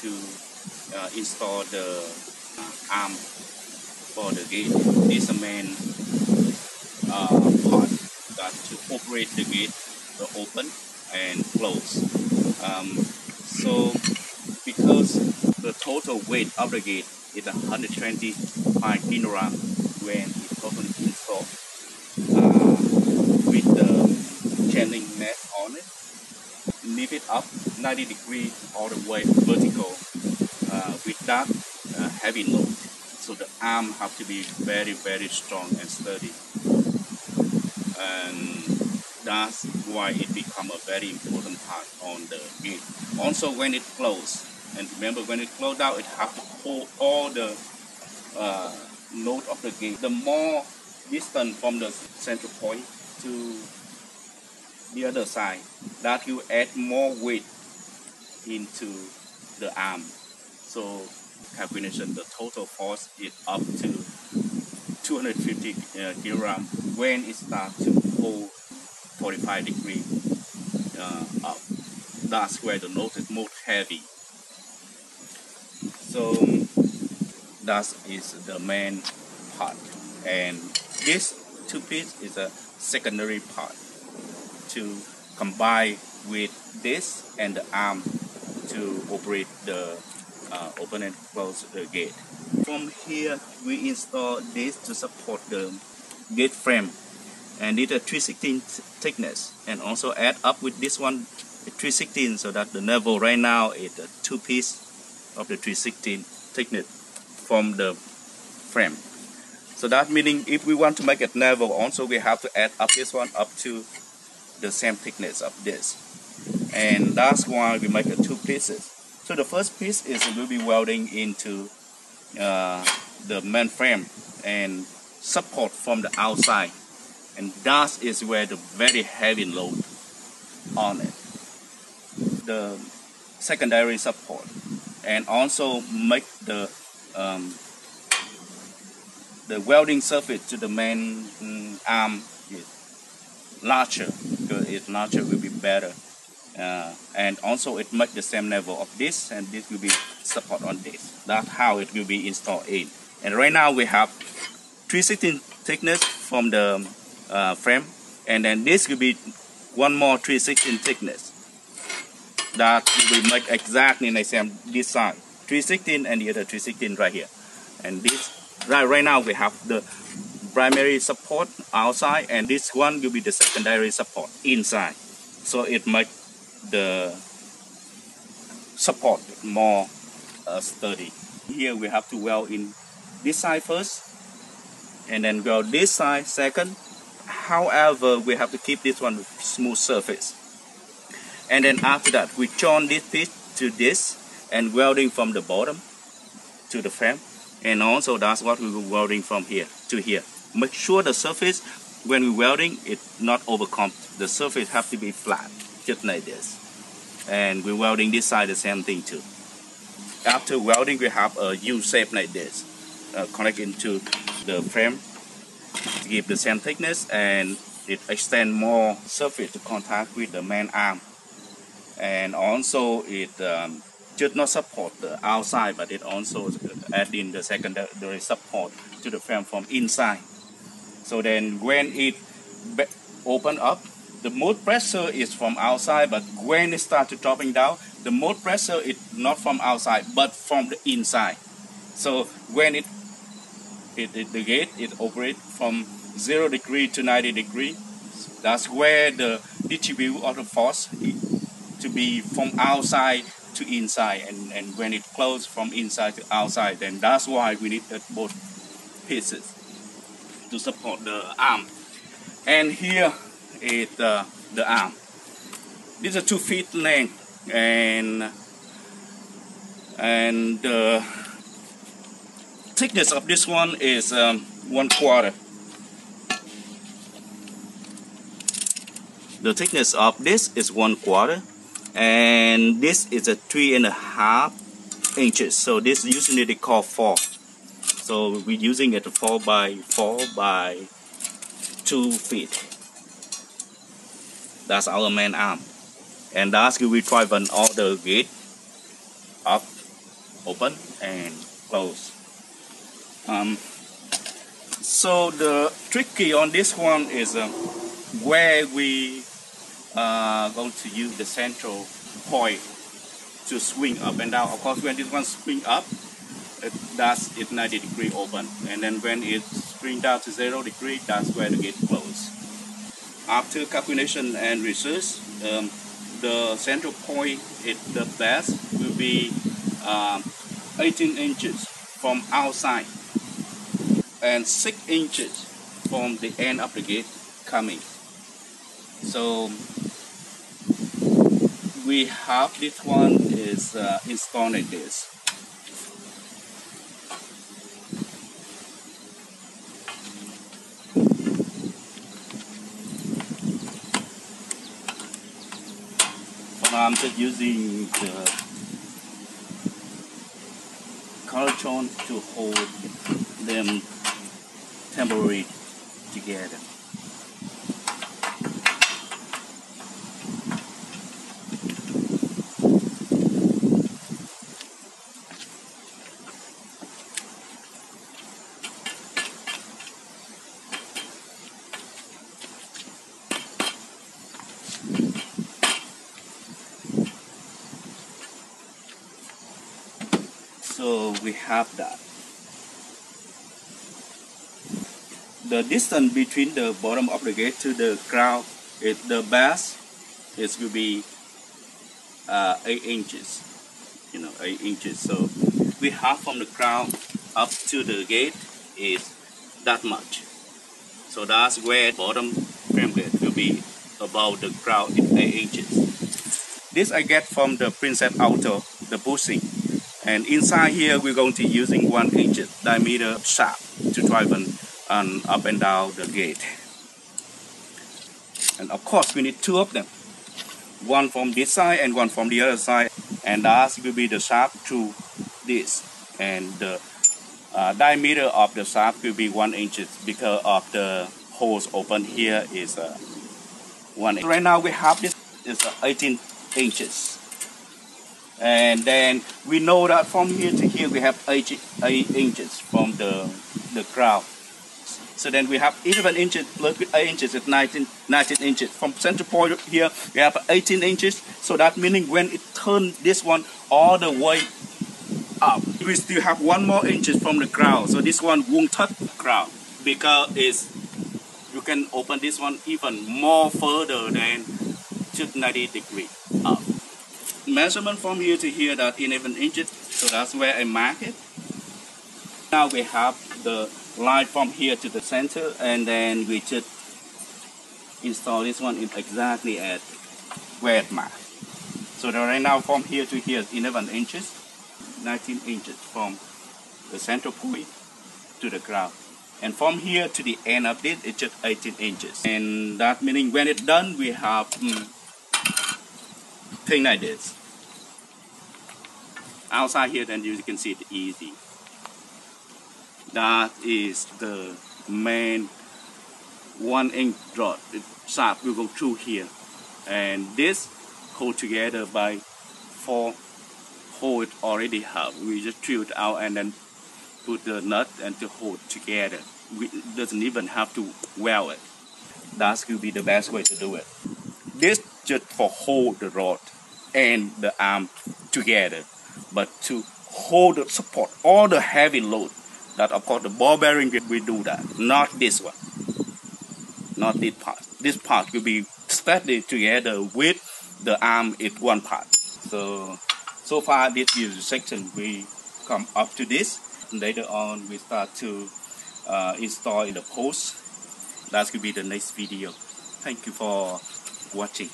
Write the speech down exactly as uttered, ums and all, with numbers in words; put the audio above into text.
to uh, install the uh, arm for the gate. This main uh, part that to operate the gate, the open and close. Um, so because the total weight of the gate is one hundred twenty-five kilograms when it open installed uh, with the chain link net on it. Lift it up ninety degrees all the way vertical uh, without uh, heavy load. So the arm have to be very very strong and sturdy. And that's why it become a very important part on the gate. Also when it closed, and remember when it closed out, it have to hold all the uh, load of the gate. The more distance from the central point to the other side, that you add more weight into the arm. So calculation, the total force is up to two hundred fifty kilograms when it starts to hold forty-five degrees uh, up. That's where the load is most heavy. So that is the main part, and this two piece is a secondary part to combine with this and the arm to operate the uh, open and close the gate. From here we install this to support the gate frame, and it's a three sixteenths thickness, and also add up with this one three sixteenths, so that the level right now is a two piece of the three sixteenths thickness from the frame. So that meaning if we want to make it level, also we have to add up this one up to the same thickness of this, and that's why we make it two pieces. So the first piece is will be welding into uh, the main frame and support from the outside, and that is where the very heavy load on it, the secondary support, and also make the um, the welding surface to the main mm, arm larger, because it's larger will be better, uh, and also it makes the same level of this, and this will be support on this. That's how it will be installed in. And right now we have three sixteenths thickness from the uh, frame, and then this will be one more three sixteenths thickness. That will make exactly the same design, three sixteenths and the other three sixteenths right here. And this right right now we have the primary support outside, and this one will be the secondary support inside, so it makes the support more uh, sturdy. Here we have to weld in this side first, and then weld this side second. However, we have to keep this one smooth surface, and then after that we join this piece to this and welding from the bottom to the frame, and also that's what we will welding from here to here. Make sure the surface when we welding it's not overcomped. The surface have to be flat, just like this. And we welding this side the same thing too. After welding, we have a U shape like this, uh, connect into the frame to give the same thickness, and it extend more surface to contact with the main arm. And also it um, should not support the outside, but it also add in the secondary support to the frame from inside. So then when it open up, the most pressure is from outside, but when it starts to dropping down, the most pressure is not from outside but from the inside. So when it, it, it the gate it operates from zero degree to ninety degree, that's where the distribute of the force to be from outside to inside, and, and when it closes from inside to outside, then that's why we need that both pieces to support the arm. And here is uh, the arm. This is two feet length, and and the uh, thickness of this one is um, one quarter. The thickness of this is one quarter. And this is a three and a half inches. So this usually they call four. So we're using it four by four by two feet. That's our main arm, and that's we try to run all the gate up open and close. Um, so the tricky on this one is uh, where we are uh, going to use the central point to swing up and down. Of course, when this one swing up, it does it ninety degree open, and then when it swing down to zero degree, that's where the gate close. After calculation and research, um, the central point at the best will be um, eighteen inches from outside and six inches from the end of the gate coming. So we have this one is uh, installed like this. I'm just using the cartridge to hold them temporarily together. So we have that. The distance between the bottom of the gate to the ground is the best. It will be uh, eight inches. You know, eight inches. So we have from the ground up to the gate is that much. So that's where bottom frame gate will be about the ground in eight inches. This I get from the Princess Auto, the bushing. And inside here, we're going to be using one inch diameter shaft to drive an, an up and down the gate. And of course, we need two of them. One from this side and one from the other side. And that will be the shaft to this. And the uh, diameter of the shaft will be one inch because of the holes open here is uh, one inch. Right now, we have this is uh, eighteen inches. And then we know that from here to here we have eight, eight inches from the the ground. So then we have eleven inches plus eight inches is nineteen, nineteen inches. From center point here we have eighteen inches. So that meaning when it turns this one all the way up, we still have one more inches from the ground. So this one won't touch the ground because it's, you can open this one even more further than to ninety degrees up. Measurement from here to here that eleven inches, so that's where I mark it. Now we have the line from here to the center, and then we just install this one exactly at where it marked. So right now from here to here is eleven inches, nineteen inches from the central point to the ground. And from here to the end of this, it's just eighteen inches. And that meaning when it's done, we have mm, thing like this. Outside here, then you can see it easy. That is the main one inch rod. The shaft will go through here, and this hold together by four holes already have. We just drill it out and then put the nut and the hold together. We doesn't even have to weld it. That will be the best way to do it. This just for hold the rod and the arm together, but to hold the support all the heavy load that, of course, the ball bearing we do that, not this one, not this part. This part will be stacked together with the arm in one part. So so far this section we come up to this. Later on we start to uh, install in the post. That will be the next video. Thank you for watching.